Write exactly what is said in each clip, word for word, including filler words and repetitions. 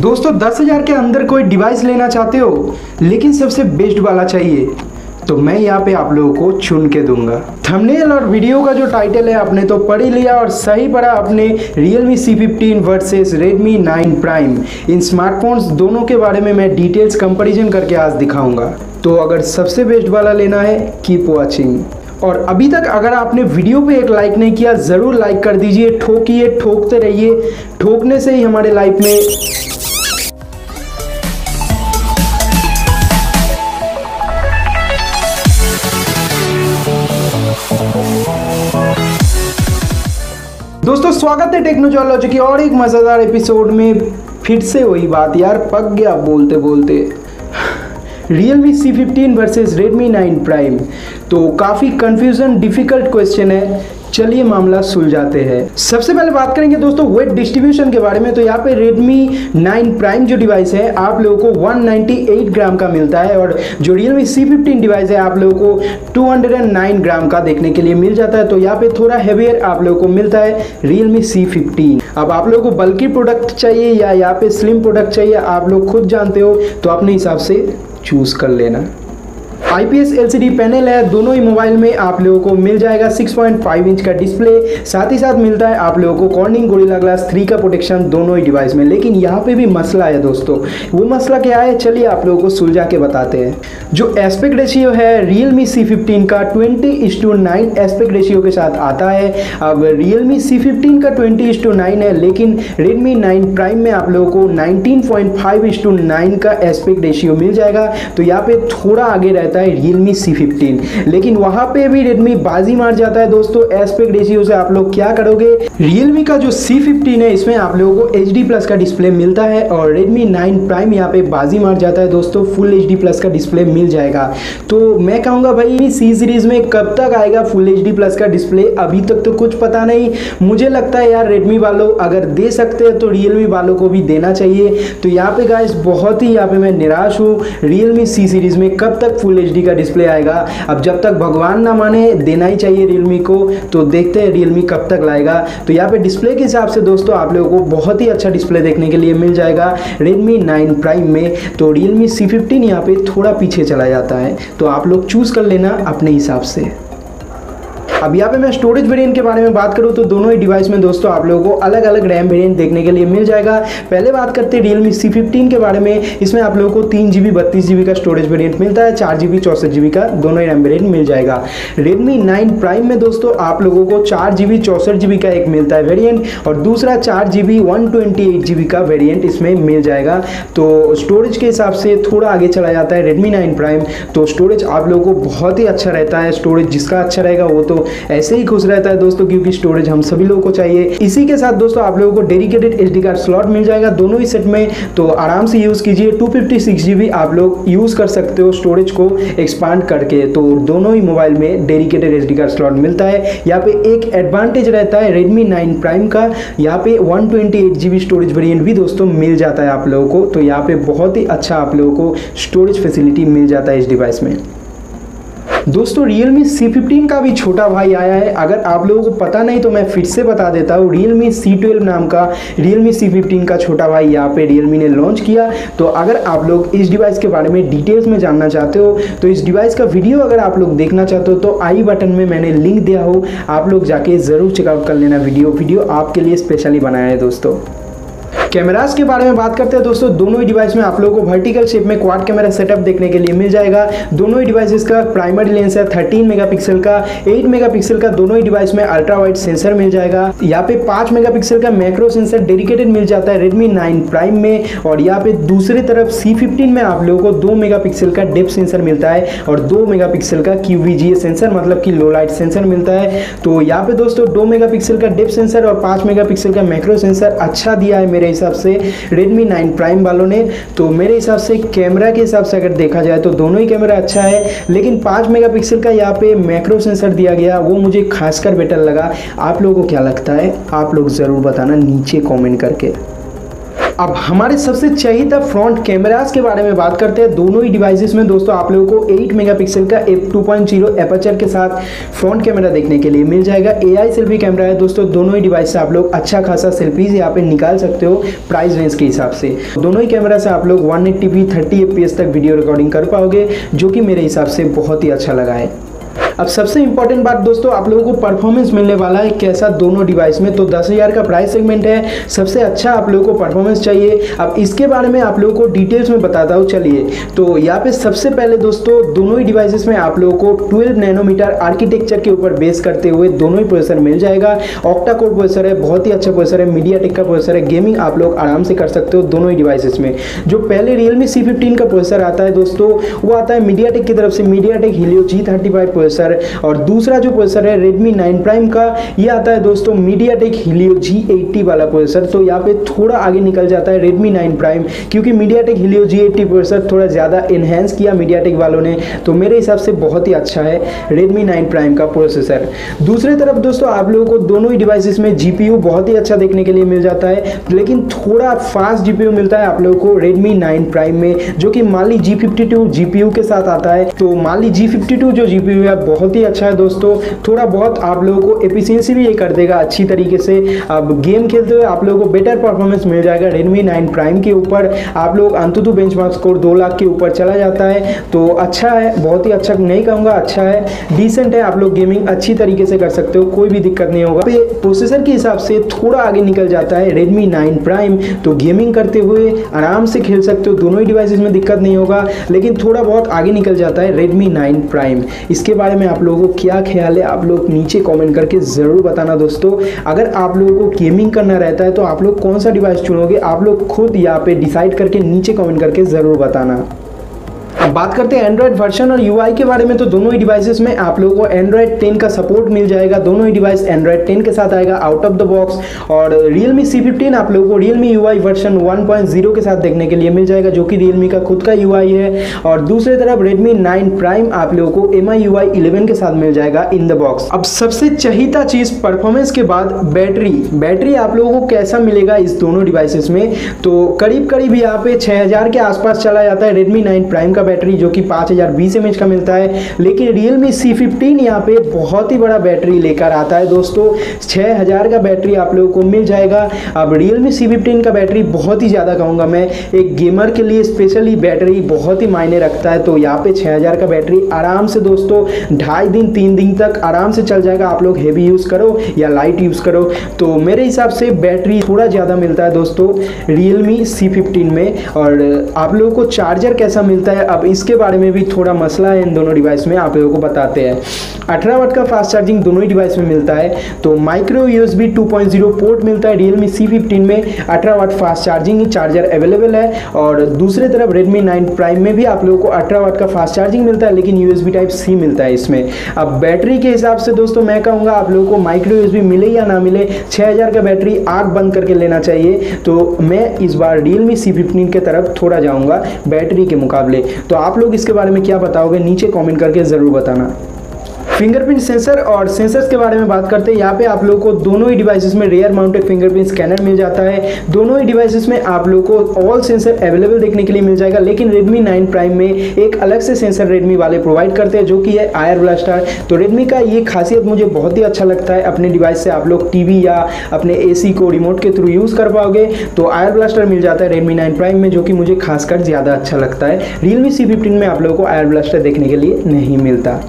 दोस्तों दस हज़ार के अंदर कोई डिवाइस लेना चाहते हो लेकिन सबसे बेस्ट वाला चाहिए तो मैं यहाँ पे आप लोगों को चुन के दूंगा। थंबनेल और वीडियो का जो टाइटल है आपने तो पढ़ ही लिया और सही पढ़ा आपने, Realme C fifteen versus Redmi nine Prime, इन स्मार्टफोन्स दोनों के बारे में मैं डिटेल्स कंपैरिजन करके आज दिखाऊंगा। तो अगर सबसे बेस्ट वाला लेना है कीप वॉचिंग। और अभी तक अगर आपने वीडियो पे एक लाइक नहीं किया ज़रूर लाइक कर दीजिए, ठोकिए, ठोकते रहिए, ठोकने से ही हमारे लाइफ में दोस्तों स्वागत है टेक्नोलॉजी की और एक मज़ेदार एपिसोड में। फिर से वही बात यार, पक गया बोलते बोलते। Realme C fifteen versus Redmi nine Prime तो काफ़ी कंफ्यूजन डिफ़िकल्ट क्वेश्चन है, चलिए मामला सुलझाते हैं। सबसे पहले बात करेंगे दोस्तों वेट डिस्ट्रीब्यूशन के बारे में। तो यहाँ पे Redmi नाइन Prime जो डिवाइस है आप लोगों को एक सौ अट्ठानवे ग्राम का मिलता है और जो Realme C फ़िफ़्टीन डिवाइस है आप लोगों को दो सौ नौ ग्राम का देखने के लिए मिल जाता है। तो यहाँ पे थोड़ा हेवियर आप लोगों को मिलता है Realme C फ़िफ़्टीन। अब आप लोगों को बल्कि प्रोडक्ट चाहिए या यहाँ पे स्लिम प्रोडक्ट चाहिए आप लोग खुद जानते हो, तो अपने हिसाब से चूज़ कर लेना। आईपीएस एलसीडी पैनल है दोनों ही मोबाइल में आप लोगों को मिल जाएगा, सिक्स पॉइंट फ़ाइव इंच का डिस्प्ले, साथ ही साथ मिलता है आप लोगों को कॉर्निंग गोरिल्ला ग्लास थ्री का प्रोटेक्शन दोनों ही डिवाइस में। लेकिन यहाँ पे भी मसला है दोस्तों, वो मसला क्या है चलिए आप लोगों को सुलझा के बताते हैं। जो एस्पेक्ट रेशियो है Realme C फ़िफ़्टीन का बीस इस टू नाइन एस्पेक्ट रेशियो के साथ आता है। अब Realme C फ़िफ़्टीन का बीस इस टू नाइन है लेकिन Redmi नाइन Prime में आप लोगों को उन्नीस point five is to nine का एस्पेक्ट रेशियो मिल जाएगा। तो यहाँ पे थोड़ा आगे रहता है Realme C फ़िफ़्टीन, लेकिन वहाँ पे भी Redmi बाजी मार जाता है दोस्तों। एस्पेक्ट रेशियो से आप लोग क्या करोगे? Realme का जो C फ़िफ़्टीन है इसमें आप लोगों को H D प्लस का डिस्प्ले मिलता है और Redmi नाइन Prime यहाँ पे बाजी मार जाता है दोस्तों, फुल H D प्लस का डिस्प्ले मिल जाएगा। तो मैं कहूँगा भाई सी सीरीज़ में कब तक आएगा फुल एच डी प्लस का डिस्प्ले? अभी तक तो कुछ पता नहीं। मुझे लगता है यार रेडमी वालों अगर दे सकते हैं तो रियलमी वालों को भी देना चाहिए। तो यहाँ पे गाइस बहुत ही यहाँ पे मैं निराश हूँ, रियलमी सी सीरीज़ में कब तक फुल एच डी का डिस्प्ले आएगा? अब जब तक भगवान ना माने देना ही चाहिए रियलमी को। तो देखते हैं रियलमी कब तक लाएगा। तो यहाँ पर डिस्प्ले के हिसाब से दोस्तों आप लोगों को बहुत ही अच्छा डिस्प्ले देखने के लिए मिल जाएगा रेडमी नाइन प्राइम में। तो रियलमी सी फिफ्टीन यहाँ पर थोड़ा पीछे चला जाता है, तो आप लोग चूज कर लेना अपने हिसाब से। अब यहाँ पे मैं स्टोरेज वेरिएंट के बारे में बात करूँ तो दोनों ही डिवाइस में दोस्तों आप लोगों को अलग अलग रैम वेरिएंट देखने के लिए मिल जाएगा। पहले बात करते हैं Realme C फ़िफ़्टीन के बारे में। इसमें आप लोगों को तीन जी बी बत्तीस जी बी का स्टोरेज वेरिएंट मिलता है, चार जी बी चौंसठ जी बी का दोनों ही रैम वेरिएंट मिल जाएगा। Redmi नाइन Prime में दोस्तों आप लोगों को चार जी बी चौंसठ जी बी का एक मिलता है वेरियंट और दूसरा चार G B one twenty eight G B का वेरियंट इसमें मिल जाएगा। तो स्टोरेज के हिसाब से थोड़ा आगे चला जाता है Redmi नाइन Prime। तो स्टोरेज आप लोगों को बहुत ही अच्छा रहता है, स्टोरेज जिसका अच्छा रहेगा वो तो ऐसे ही खुश रहता है दोस्तों, क्योंकि स्टोरेज हम सभी लोगों को चाहिए। इसी के साथ दोस्तों आप लोगों को डेडिकेटेड एसडी कार्ड स्लॉट मिल जाएगा दोनों ही सेट में, तो आराम से यूज़ कीजिए। टू फिफ्टी सिक्स जीबी आप लोग यूज़ कर सकते हो स्टोरेज को एक्सपांड करके। तो दोनों ही मोबाइल में डेडिकेटेड एसडी कार्ड स्लॉट मिलता है। यहाँ पे एक एडवांटेज रहता है Redmi नाइन Prime का, यहाँ पे one twenty eight G B storage variant भी दोस्तों मिल जाता है आप लोगों को। तो यहाँ पे बहुत ही अच्छा आप लोगों को स्टोरेज फैसिलिटी मिल जाता है इस डिवाइस में। दोस्तों Realme C फ़िफ़्टीन का भी छोटा भाई आया है, अगर आप लोगों को पता नहीं तो मैं फिर से बता देता हूँ। Realme C ट्वेल्व नाम का Realme C फ़िफ़्टीन का छोटा भाई यहाँ पे Realme ने लॉन्च किया। तो अगर आप लोग इस डिवाइस के बारे में डिटेल्स में जानना चाहते हो तो इस डिवाइस का वीडियो अगर आप लोग देखना चाहते हो तो आई बटन में मैंने लिंक दिया हो, आप लोग जाके ज़रूर चेकआउट कर लेना वीडियो वीडियो आपके लिए स्पेशली बनाया है दोस्तों। कैमरास के बारे में बात करते हैं दोस्तों। दोनों ही डिवाइस में आप लोगों को वर्टिकल शेप में क्वाड कैमरा सेटअप देखने के लिए मिल जाएगा। दोनों ही डिवाइसेस का प्राइमरी लेंस है तेरह मेगापिक्सल का, आठ मेगापिक्सल का दोनों ही डिवाइस में अल्ट्रा वाइड सेंसर मिल जाएगा। यहाँ पे पाँच मेगापिक्सल का मैक्रो सेंसर डेडिकेटेड मिल जाता है Redmi नाइन Prime में। और यहाँ पे दूसरी तरफ C फ़िफ़्टीन में आप लोगों को दो मेगापिक्सल का डेप्थ सेंसर मिलता है और दो मेगापिक्सल का Q V G A sensor मतलब कि लो लाइट सेंसर मिलता है। तो यहाँ पे दोस्तों दो मेगापिक्सल का डेप्थ सेंसर और पाँच मेगापिक्सल का मैक्रो सेंसर अच्छा दिया है मेरे हिसाब से Redmi नाइन Prime वालों ने। तो मेरे हिसाब से कैमरा के हिसाब से अगर देखा जाए तो दोनों ही कैमरा अच्छा है, लेकिन पाँच मेगापिक्सल का यहाँ पे मैक्रो सेंसर दिया गया वो मुझे खासकर बेटर लगा। आप लोगों को क्या लगता है आप लोग ज़रूर बताना नीचे कमेंट करके। अब हमारे सबसे चाहिदा फ्रंट कैमरास के बारे में बात करते हैं। दोनों ही डिवाइसेस में दोस्तों आप लोगों को आठ मेगापिक्सल का F two point zero aperture के साथ फ्रंट कैमरा देखने के लिए मिल जाएगा। एआई सेल्फी कैमरा है दोस्तों, दोनों ही डिवाइस से आप लोग अच्छा खासा सेल्फीज यहाँ पे निकाल सकते हो प्राइस रेंज के हिसाब से। दोनों ही कैमरा से आप लोग one eighty P thirty F P S तक वीडियो रिकॉर्डिंग कर पाओगे, जो कि मेरे हिसाब से बहुत ही अच्छा लगा है। अब सबसे इंपॉर्टेंट बात दोस्तों, आप लोगों को परफॉर्मेंस मिलने वाला है कैसा दोनों डिवाइस में। तो दस हज़ार का प्राइस सेगमेंट है, सबसे अच्छा आप लोगों को परफॉर्मेंस चाहिए। अब इसके बारे में आप लोगों को डिटेल्स में बताता हूँ। चलिए, तो यहाँ पे सबसे पहले दोस्तों दोनों ही डिवाइसेस में आप लोगों को ट्वेल्व नैनोमीटर आर्किटेक्चर के ऊपर बेस करते हुए दोनों ही प्रोसेसर मिल जाएगा। ऑक्टा कोर प्रोसेसर है, बहुत ही अच्छा प्रोसेसर है, मीडियाटेक का प्रोसेसर है। गेमिंग आप लोग आराम से कर सकते हो दोनों ही डिवाइसेस में। जो पहले रियलमी सी फिफ्टीन का प्रोसेसर आता है दोस्तों, वो आता है मीडियाटेक की तरफ से, MediaTek Helio G thirty five processor. और दूसरा जो प्रोसेसर है Redmi नाइन Prime का, ये आता है दोस्तों MediaTek Helio जी एटी वाला प्रोसेसर। तो यहाँ पे थोड़ा आगे निकल जाता है Redmi नाइन Prime, क्योंकि MediaTek Helio G eighty processor थोड़ा ज़्यादा इन्हेंस किया MediaTek वालों ने, तो मेरे हिसाब से बहुत ही अच्छा है Redmi नाइन Prime का प्रोसेसर। दूसरी तरफ दोस्तों आप लोगों को दोनों ही डिवाइसेस में जीपीयू बहुत ही अच्छा देखने के लिए मिल जाता है, लेकिन थोड़ा फास्ट जीपीयू मिलता है आप लोगों को Redmi नाइन Prime में, जो कि Mali G fifty two GPU के साथ आता है। तो Mali जी फिफ्टी टू जो जीपीयू है बहुत ही अच्छा है दोस्तों, थोड़ा बहुत आप लोगों को एफिशिएंसी भी ये कर देगा अच्छी तरीके से। अब गेम खेलते हुए आप लोगों को बेटर परफॉर्मेंस मिल जाएगा Redmi नाइन Prime के ऊपर। आप लोग अंतुतु बेंचमार्क स्कोर दो लाख के ऊपर चला जाता है, तो अच्छा है, बहुत ही अच्छा नहीं कहूँगा, अच्छा है, डिसेंट है। आप लोग गेमिंग अच्छी तरीके से कर सकते हो, कोई भी दिक्कत नहीं होगा। प्रोसेसर के हिसाब से थोड़ा आगे निकल जाता है Redmi नाइन Prime, तो गेमिंग करते हुए आराम से खेल सकते हो, दोनों ही डिवाइसेस में दिक्कत नहीं होगा। लेकिन थोड़ा बहुत आगे निकल जाता है Redmi नाइन Prime। इसके बारे में आप लोगों को क्या ख्याल है, आप लोग नीचे कमेंट करके ज़रूर बताना दोस्तों। अगर आप लोगों को गेमिंग करना रहता है तो आप लोग कौन सा डिवाइस चुनोगे, आप लोग खुद यहाँ पे डिसाइड करके नीचे कमेंट करके ज़रूर बताना। अब बात करते हैं एंड्रॉयड वर्जन और यूआई के बारे में। तो दोनों ही डिवाइसेस में आप लोगों को एंड्रॉयड टेन का सपोर्ट मिल जाएगा, दोनों ही डिवाइस एंड्रॉयड टेन के साथ आएगा आउट ऑफ द बॉक्स। और रियलमी सी फिफ्टीन आप लोगों को Realme UI version one point zero के साथ देखने के लिए मिल जाएगा, जो कि रियलमी का खुद का यूआई है। और दूसरी तरफ रेडमी नाइन प्राइम आप लोगों को M I U I eleven के साथ मिल जाएगा इन द बॉक्स। अब सबसे चाहिदा चीज़ परफॉर्मेंस के बाद बैटरी, बैटरी आप लोगों को कैसा मिलेगा इस दोनों डिवाइसेस में। तो करीब करीब यहाँ पे छः हज़ार के आसपास चला जाता है रेडमी नाइन प्राइम का बैटरी, जो कि पाँच हज़ार बीस एमएच का मिलता है। लेकिन Realme सी फिफ्टीन यहाँ पे बहुत ही बड़ा बैटरी लेकर आता है दोस्तों, छः हज़ार का बैटरी आप लोगों को मिल जाएगा। अब Realme सी फिफ्टीन का बैटरी बहुत ही ज़्यादा कहूँगा मैं, एक गेमर के लिए स्पेशली बैटरी बहुत ही मायने रखता है। तो यहाँ पे छः हज़ार का बैटरी आराम से दोस्तों ढाई दिन तीन दिन तक आराम से चल जाएगा, आप लोग हेवी यूज़ करो या लाइट यूज़ करो। तो मेरे हिसाब से बैटरी थोड़ा ज़्यादा मिलता है दोस्तों Realme सी फिफ्टीन में। और आप लोगों को चार्जर कैसा मिलता है, अब इसके बारे में भी थोड़ा मसला है इन दोनों डिवाइस में, आप लोगों को बताते हैं। अठारह वाट का फास्ट चार्जिंग दोनों ही डिवाइस में मिलता है। तो micro USB two point zero port मिलता है Realme सी फिफ्टीन में, अठारह watt fast charging charger available है। और दूसरे तरफ Redmi नाइन Prime में भी आप लोगों को अठारह वाट का फास्ट चार्जिंग मिलता है, लेकिन यूएसबी टाइप सी मिलता है इसमें। अब बैटरी के हिसाब से दोस्तों मैं कहूँगा आप लोगों को माइक्रो यूएसबी मिले या ना मिले, छः हज़ार का बैटरी आग बंद करके लेना चाहिए। तो मैं इस बार Realme सी फिफ्टीन के तरफ थोड़ा जाऊँगा बैटरी के मुकाबले। तो आप लोग इसके बारे में क्या बताओगे, नीचे कमेंट करके ज़रूर बताना। फिंगरप्रिंट सेंसर और सेंसर्स के बारे में बात करते हैं। यहाँ पे आप लोगों को दोनों ही डिवाइसेस में रेयर माउंटेड फिंगरप्रिंट स्कैनर मिल जाता है, दोनों ही डिवाइसेस में आप लोगों को ऑल सेंसर अवेलेबल देखने के लिए मिल जाएगा। लेकिन Redmi नाइन Prime में एक अलग से सेंसर Redmi वाले प्रोवाइड करते हैं, जो कि है आयर ब्लास्टर। तो Redmi का ये खासियत मुझे बहुत ही अच्छा लगता है, अपने डिवाइस से आप लोग टीवी या अपने एसी को रिमोट के थ्रू यूज़ कर पाओगे। तो आयर ब्लास्टर मिल जाता है Redmi नाइन Prime में, जो कि मुझे खासकर ज़्यादा अच्छा लगता है। Realme सी फिफ्टीन में आप लोगों को आयर ब्लास्टर देखने के लिए नहीं मिलता।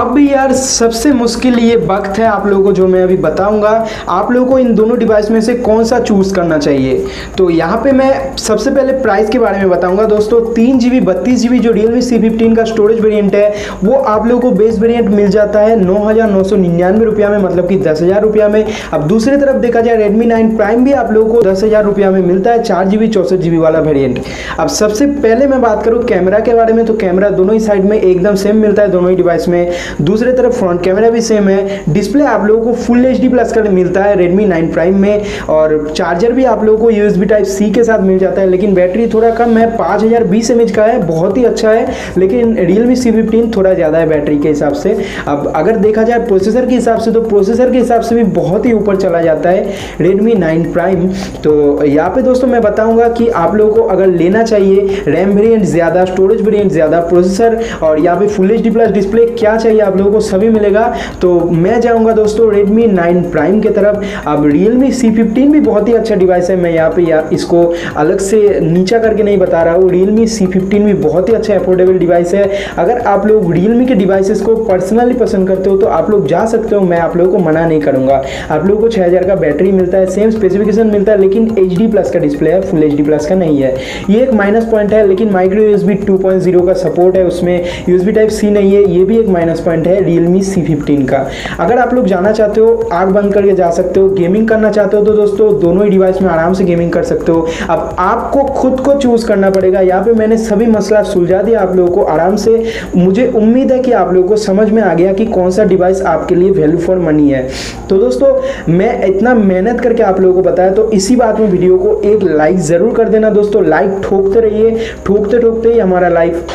अब यार सबसे मुश्किल ये वक्त है आप लोगों को, जो मैं अभी बताऊंगा आप लोगों को इन दोनों डिवाइस में से कौन सा चूज़ करना चाहिए। तो यहाँ पे मैं सबसे पहले प्राइस के बारे में बताऊंगा दोस्तों। तीन जी बी बत्तीस जी बी जो Realme सी फिफ्टीन का स्टोरेज वेरिएंट है, वो आप लोगों को बेस वेरिएंट मिल जाता है नौ हज़ार नौ सौ निन्यानवे रुपया में, मतलब कि दस हज़ार रुपया में। अब दूसरी तरफ देखा जाए Redmi नाइन Prime भी आप लोगों को दस हज़ार रुपया में मिलता है, चार जी बी चौंसठ जी बी वाला वेरिएंट। अब सबसे पहले मैं बात करूँ कैमरा के बारे में, तो कैमरा दोनों ही साइड में एकदम सेम मिलता है दोनों ही डिवाइस में। दूसरे तरफ फ्रंट कैमरा भी सेम है। डिस्प्ले आप लोगों को फुल एच डी प्लस का मिलता है रेडमी नाइन प्राइम में, और चार्जर भी आप लोगों को U S B type C के साथ मिल जाता है। लेकिन बैटरी थोड़ा कम है, पाँच हज़ार बीस एम एच का है, बहुत ही अच्छा है। लेकिन रियलमी सी फिफ्टीन थोड़ा ज़्यादा है बैटरी के हिसाब से। अब अगर देखा जाए प्रोसेसर के हिसाब से, तो प्रोसेसर के हिसाब से भी बहुत ही ऊपर चला जाता है रेडमी नाइन प्राइम। तो यहाँ पे दोस्तों मैं बताऊंगा कि आप लोगों को अगर लेना चाहिए रैम वेरिएंट ज़्यादा, स्टोरेज वेरिएंट ज़्यादा, प्रोसेसर और यहाँ पे full H D plus display, क्या चाहिए आप लोगों को सभी मिलेगा। तो मैं जाऊँगा दोस्तों रेडमी नाइन प्राइम की तरफ। अब रियलमी सी फिफ्टीन भी बहुत ही अच्छा डिवाइस है, मैं यहाँ पर इसको अलग से नीचा करके नहीं बता रहा हूँ। रियलमी सी फिफ्टीन भी बहुत ही अच्छा अफोर्डेबल डिवाइस है। अगर आप लोग रियलमी के डिवाइसेस को पर्सनली पसंद करते हो तो आप लोग जा सकते हो, मैं आप लोगों को मना नहीं करूँगा। आप लोगों को छः हज़ार का बैटरी मिलता है, सेम स्पेसिफिकेशन मिलता है, लेकिन एच डी प्लस का डिस्प्ले है, फुल एच डी प्लस का नहीं है। ये एक माइनस पॉइंट है। लेकिन micro U S B two point zero का सपोर्ट है, उसमें U S B type C नहीं है, ये भी एक माइनस पॉइंट है रियलमी सी फिफ्टीन का। अगर आप लोग जाना चाहते हो, आग बंद करके जा सकते हो, गेमिंग करना चाहते हो तो दोस्तों दोनों ही डिवाइस में आराम से गेमिंग कर सकते हो। अब आपको खुद को चूज़ करना पड़ेगा। यहाँ पर मैंने सभी मसला सुलझा दिया आप लोगों को आराम से। मुझे उम्मीद है कि आप लोगों को समझ में आ गया कि कौन सा डिवाइस आपके लिए वैल्यू फॉर मनी है। तो दोस्तों मैं इतना मेहनत करके आप लोगों को बताया, तो इसी बात में वीडियो को एक लाइक ज़रूर कर देना दोस्तों। लाइक ठोकते रहिए, ठोकते ठोकते ही हमारा लाइफ।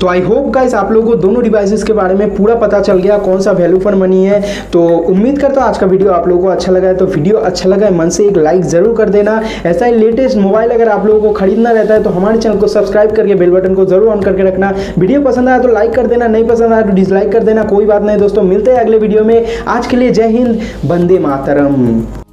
तो आई होप गाइस आप लोगों को दोनों डिवाइसेस के बारे में पूरा पता चल गया, कौन सा वैल्यू फॉर मनी है। तो उम्मीद करता हूँ आज का वीडियो आप लोगों को अच्छा लगा है। तो वीडियो अच्छा लगा है मन से एक लाइक ज़रूर कर देना। ऐसा ही लेटेस्ट मोबाइल अगर आप लोगों को खरीदना रहता है तो हमारे चैनल को सब्सक्राइब करके बेल बटन को जरूर ऑन करके रखना। वीडियो पसंद आया तो लाइक कर देना, नहीं पसंद आया तो डिसलाइक कर देना, कोई बात नहीं दोस्तों। मिलते हैं अगले वीडियो में। आज के लिए जय हिंद, वंदे मातरम।